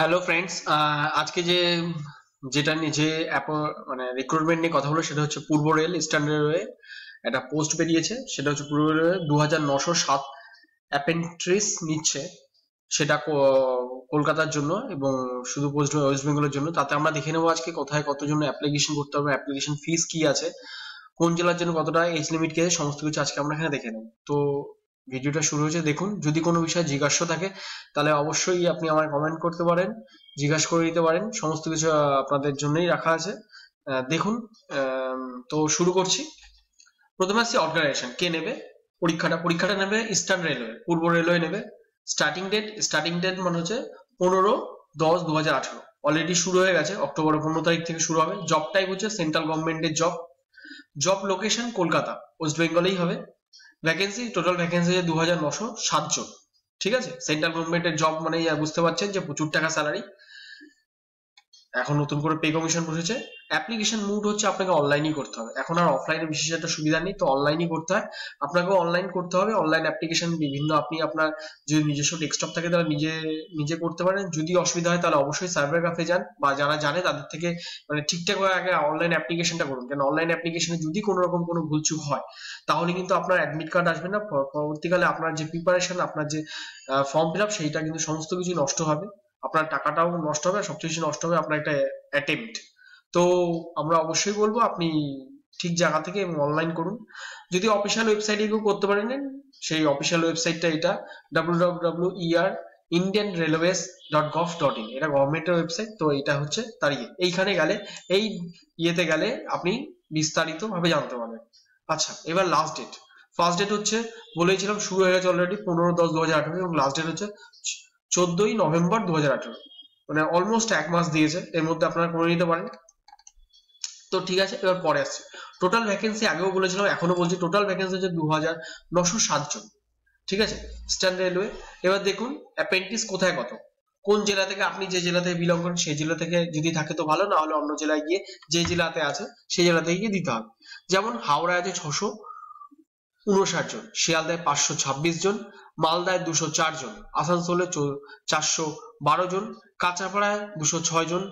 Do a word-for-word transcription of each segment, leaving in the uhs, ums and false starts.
Hello friends आज के जे जेटा निजे एपो माने रिक्रुटमेंट নিয়ে কথা হলো সেটা হচ্ছে পূর্ব রেল ইস্টার্ন রেলওয়ে একটা পোস্ট বেরিয়েছে সেটা হচ্ছে পূর্ব রেলওয়ে দুই হাজার নয়শো সাত অ্যাপেন্ট্রিস নিচ্ছে সেটা কলকাতার জন্য এবং শুধু পোস্ট ওয়েস্ট বেঙ্গলের জন্য। তাতে আমরা দেখে নেব আজকে কোথায় কতজন অ্যাপ্লিকেশন করতে হবে, অ্যাপ্লিকেশন ফিস কি আছে, কোন জেলার জন্য কতটা, এজ লিমিট কি আছে, সমস্ত কিছু আজকে আমরা এখানে দেখে নেব। তো ভিডিওটা শুরু হয়েছে, দেখুন। যদি কোনো বিষয়ে জিজ্ঞাসা থাকে তাহলে অবশ্যই আপনি আমার কমেন্ট করতে পারেন, জিজ্ঞাসা করে দিতে পারেন, সমস্ত কিছু আপনাদের জন্যই রাখা আছে, দেখুন। তো শুরু করছি। প্রথমে আসছে অর্গানাইজেশন, কে নেবে পরীক্ষাটা? পরীক্ষাটা নেবে ইস্টার্ন রেলওয়ে, পূর্ব রেলওয়ে নেবে। স্টার্টিং ডেট, স্টার্টিং ডেট মানে হচ্ছে পনেরো দশ দু হাজার আঠারো অলরেডি শুরু হয়ে গেছে, অক্টোবর পনেরো তারিখ থেকে শুরু হবে। জব টাইপ হচ্ছে সেন্ট্রাল গভর্নমেন্টের job, job location Kolkata, West বেঙ্গলেই হবে। ভ্যাকেন্সি, টোটাল ভ্যাকেন্সি দু হাজার নশো সাতজন, ঠিক আছে। সেন্ট্রাল গভর্নমেন্টের জব মানে বুঝতে পারছেন যে প্রচুর টাকা স্যালারি, এখন নতুন করে পে কমিশন বসেছে। অ্যাপ্লিকেশন মুড হচ্ছে আপনাকে অনলাইনই করতে হবে, এখন আর অফলাইনে বিশেষ একটা সুবিধা নেই, তো অনলাইনই করতে হয়, আপনাকে অনলাইন করতে হবে। অনলাইন অ্যাপ্লিকেশন বিভিন্ন, আপনি আপনার যদি নিজস্ব ডেস্কটপ থাকে তাহলে নিজে নিজে করতে পারেন। যদি অসুবিধা হয় তাহলে অবশ্যই সার্ভার ক্যাফে যান বা যারা জানে তাদের থেকে মানে ঠিকঠাক হয়ে আগে অনলাইন অ্যাপ্লিকেশনটা করুন, কারণ অনলাইন অ্যাপ্লিকেশনে যদি কোনো রকম কোনো ভুলচুক হয় তাহলে কিন্তু আপনার অ্যাডমিট কার্ড আসবে না, পরবর্তীকালে আপনার যে প্রিপারেশন, আপনার যে ফর্ম ফিল আপ, সেইটা কিন্তু সমস্ত কিছু নষ্ট হবে, আপনার টাকাটাও নষ্ট হবে, সবচেয়ে বেশি নষ্ট হবে আপনার একটা অ্যাটেম্পট। তো আমরা অবশ্যই বলবো আপনি ঠিক জায়গা থেকে অনলাইন করুন। যদি অফিসিয়াল ওয়েবসাইটে গিয়ে করতে পারেন, সেই অফিসিয়াল ওয়েবসাইটটা এটা W W W dot ER Indian railways dot gov dot in, এটা গভর্নমেন্টের ওয়েবসাইট। তো এটা হচ্ছে তার ইয়ে, এইখানে গেলে এই ইয়েতে গেলে আপনি বিস্তারিতভাবে জানতে পারবেন। আচ্ছা, এবার লাস্ট ডেট। ফার্স্ট ডেট হচ্ছে বলেছিলাম শুরু হয়ে গেছে অলরেডি পনেরো দশ দু হাজার আঠারো এবং লাস্ট ডেট হচ্ছে চোদ্দই নভেম্বর দু হাজার আঠারো, মানে অলমোস্ট এক মাস দিয়েছে, এর মধ্যে আপনারা করে নিতে পারেন। তো ঠিক আছে, এবার পরে আসছে টোটাল ভ্যাকেন্সি, আগেও বলেছিলাম এখনো বলছি, টোটাল ভ্যাকেন্সি হচ্ছে দু হাজার নশো সাত জন, ঠিক আছে, ইস্টার্ন রেলওয়ে। এবার দেখুন অ্যাপেন্টিস কোথায় কত, কোন জেলা থেকে, আপনি যে জেলা থেকে বিলং করেন সেই জেলা থেকে যদি থাকে তো ভালো, না হলে অন্য জেলায় গিয়ে যে জেলাতে আছে সেই জেলা থেকে গিয়ে দিতে হবে। যেমন হাওড়ায় আছে ছশো উনষাট জন, শিয়ালদায় পাঁচশো ছাব্বিশ জন, মালদায় দুশো চার জন, আসানসোলে চারশো বারো জন, কাঁচাপাড়ায় দুশো ছয় জন,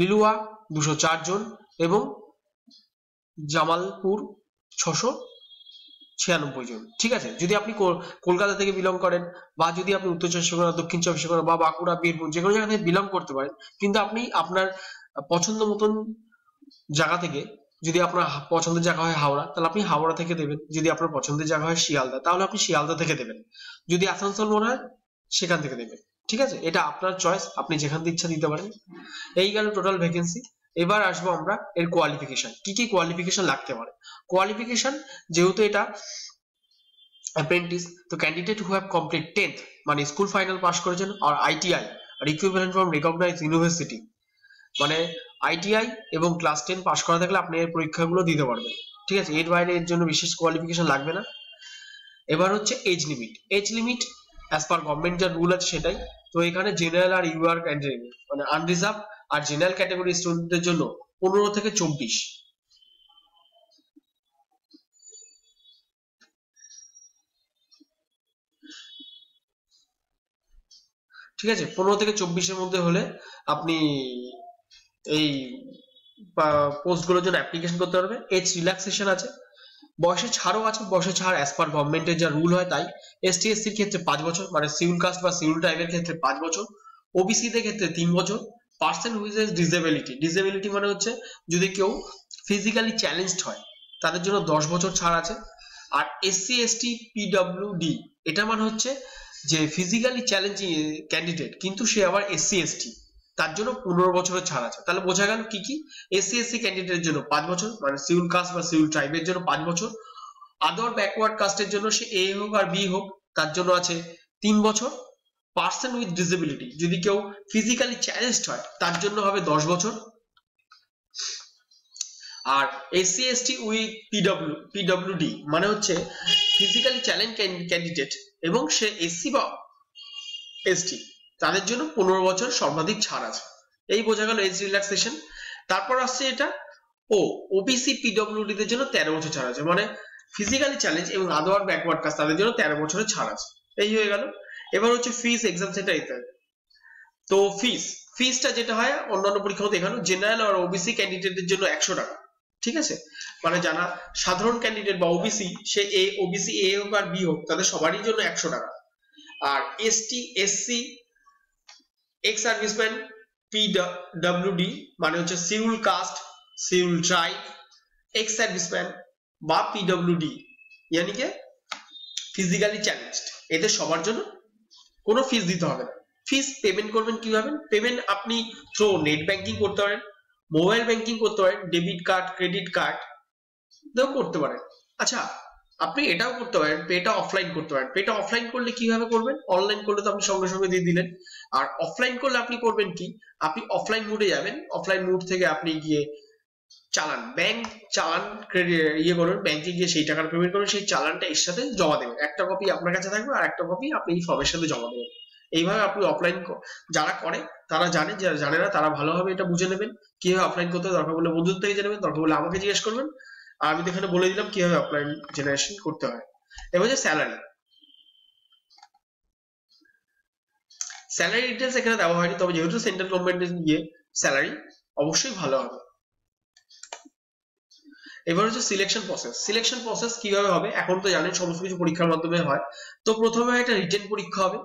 লিলুয়া দুশো চার জন এবং জামালপুর ছশো ছিয়ানব্বই জন, ঠিক আছে। যদি আপনি কলকাতা থেকে বিলং করেন বা যদি আপনি উত্তর চব্বিশ পরগনা, দক্ষিণ চব্বিশ পরগনা বা বাঁকুড়া, বীরভূম, যে কোনো জায়গা থেকে বিলং করতে পারেন, কিন্তু আপনি আপনার পছন্দ মতন জায়গা থেকে, যদি আপনার পছন্দের জায়গা হয় হাওড়া তাহলে আপনি হাওড়া থেকে দেবেন, যদি আপনার পছন্দের জায়গা হয় শিয়ালদা তাহলে আপনি শিয়ালদা থেকে দেবেন, যদি আসানসোল মনে হয় সেখান থেকে দেবেন, ঠিক আছে। এটা আপনার চয়েস, আপনি যেখান থেকে ইচ্ছা দিতে পারেন। এই গেল টোটাল ভ্যাকেন্সি। এবার আসবো আমরা এর কোয়ালিফিকেশন, কি কি কোয়ালিফিকেশন লাগতে পারে। কোয়ালিফিকেশন যেহেতু এটা অ্যাপ্রেন্টিস, তো candidate who have complete tenth, মানে স্কুল ফাইনাল পাস করেছেন, আর আইটিআই আর ইকুইভ্যালেন্ট ফ্রম রিকগনাইজ ইউনিভার্সিটি, মানে আইটিআই এবং ক্লাস টেন পাস করা থাকলে আপনি এই পরীক্ষাগুলো দিতে পারবেন, ঠিক আছে। এর বাইরে এর জন্য বিশেষ কোয়ালিফিকেশন লাগবে না। এবার হচ্ছে age limit, age limit as per government যা রুল আছে সেটাই। তো এখানে জেনারেল আর ইউআর ক্যাটাগরি, মানে আনরিজার্ভ আর জেনারেল ক্যাটাগরি স্টুডেন্টদের জন্য পনেরো থেকে চব্বিশ ঠিক আছে, পনেরো থেকে চব্বিশের মধ্যে হলে আপনি এই পোস্টগুলোর জন্য অ্যাপ্লিকেশন করতে পারবে। এজ রিল্যাক্সেশন আছে, বয়সে ছাড়ও আছে, বয়সে ছাড় অ্যাজ পার গভর্নমেন্টের যা রুল হয় তাই। এসটি এসসির ক্ষেত্রে পাঁচ বছর, মানে শিডিউল কাস্ট বা শিডিউল ট্রাইবের ক্ষেত্রে পাঁচ বছর, ওবিসি দের ক্ষেত্রে তিন বছর। Person whose is disability, disability মানে হচ্ছে যদি কেউ ফিজিক্যালি চ্যালেঞ্জড হয় তাদের জন্য দশ বছর ছাড় আছে। আর এসসি এসটি পিডব্লিউডি, এটা মানে হচ্ছে যে ফিজিক্যালি চ্যালেঞ্জিং ক্যান্ডিডেট কিন্তু সে আবার এসসি এসটি, তার জন্য পনেরো বছরের ছাড় আছে। তাহলে বোঝা গেল কি কি, এসসি এসসি ক্যান্ডিডেটের জন্য পাঁচ বছর, মানে শিডিউল কাস্ট বা শিডিউল ট্রাইবের জন্য পাঁচ বছর। আদার ব্যাকওয়ার্ড কাস্টের জন্য সে এ হোক আর বি হোক তার জন্য আছে তিন বছর। পার্সন উইথ ডিসেবিলিটি, যদি কেউ ফিজিক্যালি চ্যালেঞ্জড হয় তার জন্য হবে দশ বছর। আর SC ST with PW PWD মানে হচ্ছে ফিজিক্যালি চ্যালেঞ্জ ক্যান্ডিডেট এবং সে এসসি বা এসটি, তাদের জন্য পনেরো বছর সর্বাধিক ছাড় আছে। এই বোঝা গেল এজ রিল্যাক্সেশন। তারপর আসছে এটা ও ওবিসি পিডব্লিউডি দের জন্য তেরো বছর ছাড় আছে, মানে ফিজিক্যালি চ্যালেঞ্জ এবং আদার ব্যাকওয়ার্ড কাস্ট তাদের জন্য তেরো বছরের ছাড় আছে। এই হয়ে গেল। এবার হচ্ছে ফিস, এক্সাম সেন্টার ইত্যাদি। তো ফিস ফিসটা যেটা হয় অন্যান্য পরীক্ষাও দেখানো জেনারেল আর ওবিসি ক্যান্ডিডেটদের জন্য একশো টাকা ঠিক আছে মানে জানা সাধারণ ক্যান্ডিডেট বা OBC say A OBC A হোক আর বি হোক তাদের সবারই জন্য একশো টাকা আর ST SC ex serviceman PWD মানে হচ্ছে schedule caste schedule tribe ex serviceman বা পিডব্লিউডি यानी के ফিজিক্যালি চ্যালেঞ্জড এদের সবার জন্য কোনো ফিস দিতে হবে না ফিস পেমেন্ট করবেন কিভাবে পেমেন্ট আপনি থ্রো নেট ব্যাংকিং করতে পারেন মোবাইল ব্যাংকিং করতে পারেন ডেবিট কার্ড ক্রেডিট কার্ড দাও করতে পারেন আচ্ছা আপনি এটাও করতে পারেন পেটা অফলাইন করতে পারেন পেটা অফলাইন করলে কিভাবে করবেন অনলাইন করলে তো আপনি সঙ্গে সঙ্গে দিয়ে দিলেন আর অফলাইন করলে আপনি করবেন কি আপনি অফলাইন মোডে যাবেন অফলাইন মোড থেকে আপনি গিয়ে চালান ব্যাংক চালান ইয়ে করুন ব্যাংকে গিয়ে সেই টাকার পেমেন্ট করুন সেই চালানটা এর সাথে জমা দেবেন একটা কপি আপনার কাছে থাকবে আর একটা কপি আপনি এই ফর্মের সাথে জমা দেবেন এইভাবে আপনি অফলাইন যারা করে তারা জানে যারা জানে না তারা ভালোভাবে এটা বুঝে নেবেন কিভাবে অফলাইন করতে দরকার বলে বন্ধুদের থেকে জেনে নেবেন দরকার বলে আমাকে জিজ্ঞেস করবেন আর আমি এখানে বলে দিলাম কিভাবে অফলাইন জেনারেশন করতে হয় এবার যে স্যালারি স্যালারি ডিটেইলস এখানে দেওয়া হয়নি তবে যেহেতু সেন্ট্রাল গভর্নমেন্টের গিয়ে স্যালারি অবশ্যই ভালো হবে এবার হচ্ছে সিলেকশন প্রসেস সিলেকশন প্রসেস কিভাবে হবে এখন তো জানেন সমস্ত কিছু পরীক্ষার মাধ্যমে হয় তো প্রথমে একটা রিটেন পরীক্ষা হবে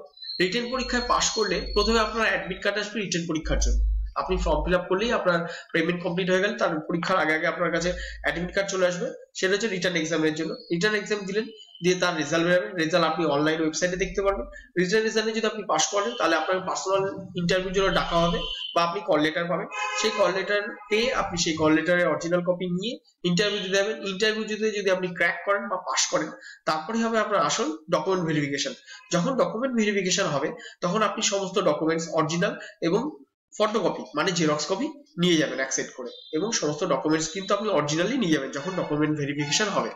রিটেন পরীক্ষায় পাস করলে প্রথমে আপনার অ্যাডমিট কার্ড আসবে রিটেন পরীক্ষার জন্য আপনি ফর্ম ফিল আপ করলেই আপনার পেমেন্ট কমপ্লিট হয়ে গেল তার পরীক্ষার আগে আগে আপনার কাছে অ্যাডমিট কার্ড চলে আসবে সেটা হচ্ছে রিটার্ন এক্সামের জন্য রিটার্ন এক্সাম দিলেন দিয়ে তার রেজাল্ট বেরোবে রেজাল্ট আপনি অনলাইন ওয়েবসাইটে দেখতে পারবেন রিটার্ন এক্সামে যদি আপনি পাস করেন তাহলে আপনার পার্সোনাল ইন্টারভিউর জন্য ডাকা হবে বা আপনি কল লেটার পাবেন সেই কল লেটার পেয়ে আপনি সেই কল লেটারের অরিজিনাল কপি নিয়ে ইন্টারভিউ দিতে যাবেন ইন্টারভিউ দিতে যদি আপনি ক্র্যাক করেন বা পাস করেন তারপরে হবে আপনার আসল ডকুমেন্ট ভেরিফিকেশন যখন ডকুমেন্ট ভেরিফিকেশন হবে তখন আপনি সমস্ত ডকুমেন্টস অরিজিনাল এবং ফটোকপি মানে জেরক্স কপি নিয়ে যাবেন অ্যাকসেপ্ট করে এবং সমস্ত ডকুমেন্টস কিন্তু আপনি অরিজিনালি নিয়ে যাবেন যখন ডকুমেন্ট ভেরিফিকেশন হবে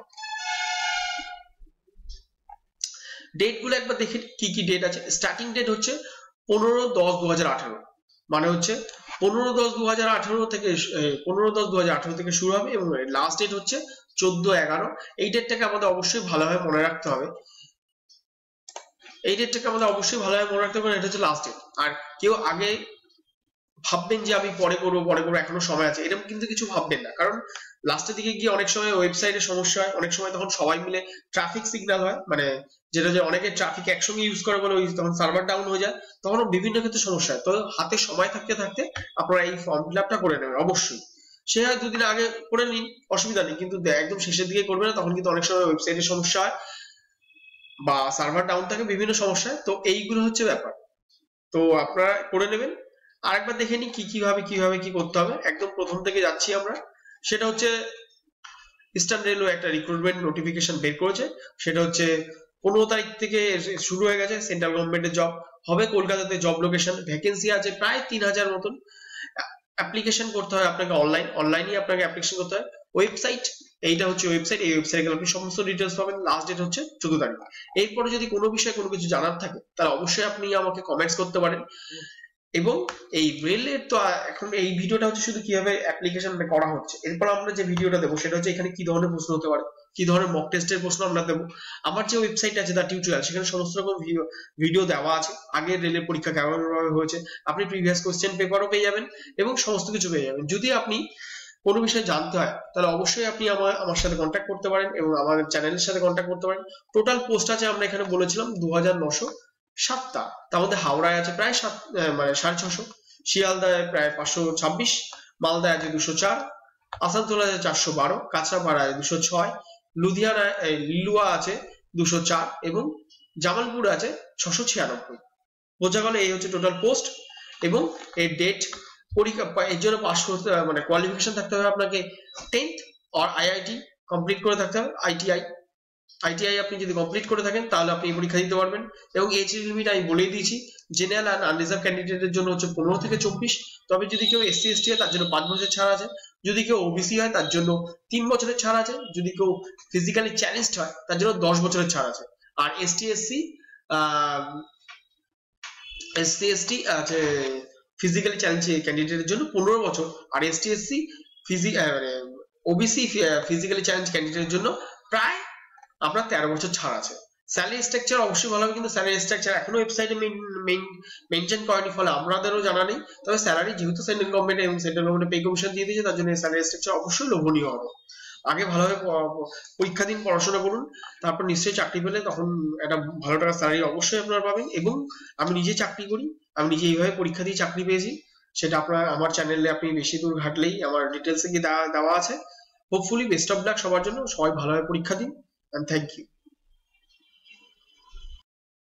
ডেটগুলো একবার দেখেন কি কি ডেট আছে স্টার্টিং ডেট হচ্ছে পনেরো দশ দুই হাজার আঠারো মানে হচ্ছে পনেরো দশ দুই হাজার আঠারো থেকে পনেরো দশ দুই হাজার আঠারো থেকে শুরু হবে এবং লাস্ট ডেট হচ্ছে চোদ্দ এগারো এই ডেটটাকে আমাদের অবশ্যই ভালোভাবে মনে রাখতে হবে এই ডেটটাকে আমাদের অবশ্যই ভালোভাবে মনে রাখতে হবে এটা হচ্ছে লাস্ট ডেট আর কেউ আগে ভাববেন যে আমি পরে করব পরে করব এখনো সময় আছে এরকম কিন্তু কিছু ভাববেন না কারণ লাস্টের দিকে গিয়ে অনেক সময় ওয়েবসাইটে সমস্যা হয় অনেক সময় তখন সবাই মিলে ট্রাফিক সিগন্যাল হয় মানে যেটা যে অনেকে ট্রাফিক একসঙ্গে ইউজ করে বলে তখন সার্ভার ডাউন হয়ে যায় তখন বিভিন্ন ক্ষেত্রে সমস্যা হয় তো হাতে সময় থাকতে থাকতে আপনারা এই ফর্ম ফিলআপটা করে নেবেন অবশ্যই সে হয় দুদিন আগে করে নিন অসুবিধা নেই কিন্তু একদম শেষের দিকে করবেন না তখন কিন্তু অনেক সময় ওয়েবসাইটে সমস্যা হয় বা সার্ভার ডাউন থাকে বিভিন্ন সমস্যা তো এইগুলো হচ্ছে ব্যাপার তো আপনারা করে নেবেন আরেকবার দেখে নি কি কিভাবে কিভাবে কি করতে হবে একদম প্রথম থেকে যাচ্ছি আমরা সেটা হচ্ছে ইস্টার্ন রেলওয়ে একটা রিক্রুটমেন্ট নোটিফিকেশন বের করেছে সেটা হচ্ছে পনেরো তারিখ থেকে শুরু হয়ে গেছে সেন্ট্রাল গভর্নমেন্টের জব হবে কলকাতাতে জব লোকেশন ভ্যাকেন্সি আছে প্রায় তিন হাজার মতন অ্যাপ্লিকেশন করতে হয় আপনাকে অনলাইন অনলাইনে আপনাকে অ্যাপ্লিকেশন করতে হয় ওয়েবসাইট এইটা হচ্ছে ওয়েবসাইট এই ওয়েবসাইটে গেলে আপনি সমস্ত ডিটেইলস পাবেন লাস্ট ডেট হচ্ছে চোদ্দ তারিখ এরপরে যদি কোনো বিষয়ে কোনো কিছু জানার থাকে তাহলে অবশ্যই আপনি আমাকে কমেন্টস করতে পারেন এবং এই রেলের তো এখন এই ভিডিওটা হচ্ছে শুধু কিভাবে অ্যাপ্লিকেশন করা হচ্ছে এরপর আমরা যে ভিডিওটা দেবো সেটা হচ্ছে এখানে কি ধরনের প্রশ্ন হতে পারে কি ধরনের মক টেস্টের প্রশ্ন আমরা দেবো আমার যে ওয়েবসাইট আছে তার টিউটোরিয়াল সেখানে সমস্ত রকম ভিডিও দেওয়া আছে আগে রেলের পরীক্ষা কেমন ভাবে হয়েছে আপনি প্রিভিয়াস কোশ্চেন পেপারও পেয়ে যাবেন এবং সমস্ত কিছু পেয়ে যাবেন যদি আপনি কোনো বিষয়ে জানতে হয় তাহলে অবশ্যই আপনি আমার আমার সাথে কন্ট্যাক্ট করতে পারেন এবং আমাদের চ্যানেলের সাথে কন্ট্যাক্ট করতে পারেন টোটাল পোস্ট আছে আমরা এখানে বলেছিলাম দু হাজার নশো সাতটা তার মধ্যে হাওড়ায় আছে প্রায় সাত মানে সাড়ে ছশো শিয়ালদায় প্রায় পাঁচশো ছাব্বিশ মালদায় আছে দুশো চার আসানসোল আছে চারশো বারো কাছাপাড়া আছে দুশো ছয় লুধিয়ানায় লিলুয়া আছে দুশো চার এবং জামালপুর আছে ছশো ছিয়ানব্বই বোঝা গেল এই হচ্ছে টোটাল পোস্ট এবং এর ডেট পরীক্ষা এর জন্য পাস করতে মানে কোয়ালিফিকেশন থাকতে হবে আপনাকে টেন্থ আর আইআইটি কমপ্লিট করে থাকতে হবে আইটিআই আইটিআই আপনি যদি কমপ্লিট করে থাকেন তাহলে আপনি পরীক্ষা দিতে পারবেন এবং এজ লিমিট আমি বলেই দিয়েছি জেনারেল আর আনরিজার্ভ ক্যান্ডিডেটের জন্য হচ্ছে পনেরো থেকে চব্বিশ তবে যদি কেউ এসসি এসটি হয় তার জন্য পাঁচ বছরের ছাড় আছে যদি কেউ ওবিসি হয় তার জন্য তিন বছরের ছাড় আছে যদি কেউ ফিজিক্যালি চ্যালেঞ্জড হয় তার জন্য দশ বছরের ছাড় আছে আর এসটি এসসি এসসি এসটি আছে ফিজিক্যালি চ্যালেঞ্জ ক্যান্ডিডেটের জন্য পনেরো বছর আর এসটি এসসি ফিজি ওবিসি ফিজিক্যালি চ্যালেঞ্জ ক্যান্ডিডেটের জন্য প্রায় আপনার তেরো বছর ছাড় আছে স্যালারি স্ট্রাকচার অবশ্যই বললাম, কিন্তু স্যালারি স্ট্রাকচার এখনো ওয়েবসাইটে মেনশন করেনি, ফলে আমাদেরও জানা নেই। তবে স্যালারি যেহেতু সেন্ট্রাল গভর্নমেন্ট এবং সেন্ট্রাল গভর্নমেন্ট পে কমিশন দিয়ে দিয়েছে, তার জন্য স্যালারি স্ট্রাকচার অবশ্যই লোভনীয় হবে। আগে ভালোভাবে পরীক্ষা দিন, পড়াশোনা করুন, তারপর নিশ্চয়ই চাকরি পেলে তখন একটা ভালো টাকা স্যালারি অবশ্যই আপনারা পাবেন। এবং আমি নিজে চাকরি করি, আমি নিজে এইভাবে পরীক্ষা দিয়ে চাকরি পেয়েছি, সেটা আপনার আমার চ্যানেলে আপনি বেশি দূর ঘাটলেই আমার ডিটেলসে গিয়ে দেওয়া আছে। হোপফুলি বেস্ট অফ লাক সবার জন্য, সবাই ভালোভাবে পরীক্ষা দিন, অ্যান্ড থ্যাংক ইউ।